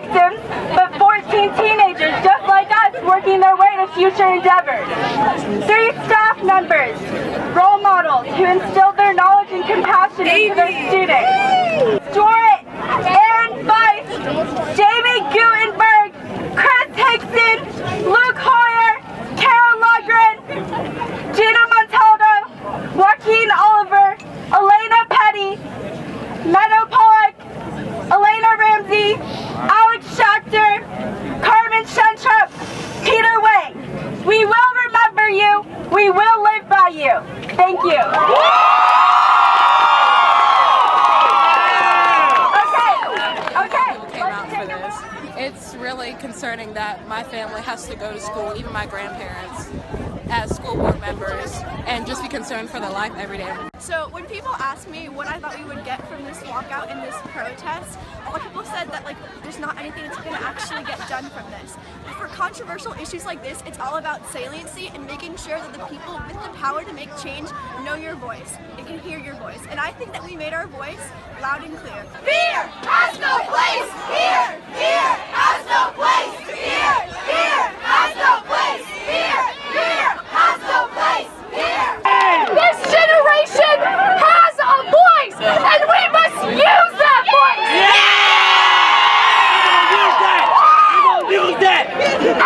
victims, but 14 teenagers just like us working their way to future endeavors. 3 staff members, role models who instilled their knowledge and compassion into their students. Stuart, Aaron Weiss, Jamie Gutenberg, Chris Hickson, Luke Hoyer, Carol Logren, Gina Montaldo, Joaquin Oliver, Elena Petty, Meadow Pollock, Elena Ramsey, Alex Schachter, Carmen Shentrup, Peter Wang. We will remember you. We will live by you. Thank you. Okay. It's really concerning that my family has to go to school, even my grandparents, as school board members, and just be concerned for their life every day. So when people ask me what I thought we would get from this walkout and this protest, a lot of people said that there's not anything that's going to actually get done from this. But for controversial issues like this, it's all about saliency and making sure that the people with the power to make change know your voice and can hear your voice. And I think that we made our voice loud and clear. Fear has no place here! Fear has no place here! Fear has no place here! Fear has no place here! This generation has a voice, and we must use that voice! Yeah! We're gonna use that! We're gonna use that!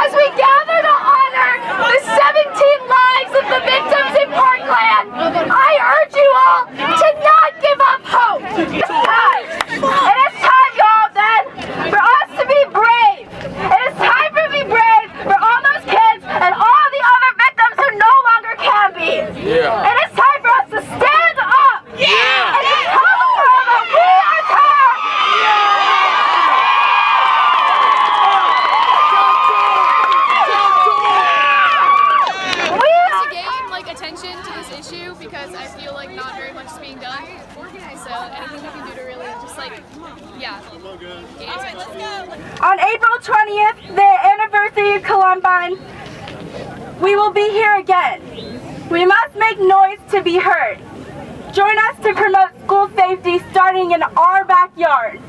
As we gather to honor the 17 lives of the victims in Parkland, I urge you all to not give up hope! It's time! It is time, y'all, then, for us to be brave! It is time to be brave for all those kids and all the other victims who no longer can be! Yeah. It is time for us to stand up! Yeah! And it's time for us to be our time! Yeah! We are to gain attention to this issue, because I feel like not very much is being done. So anything we can do to really just gain attention. Let's go. On April 20th, the anniversary of Columbine, we will be here again. We must make noise to be heard. Join us to promote school safety starting in our backyard.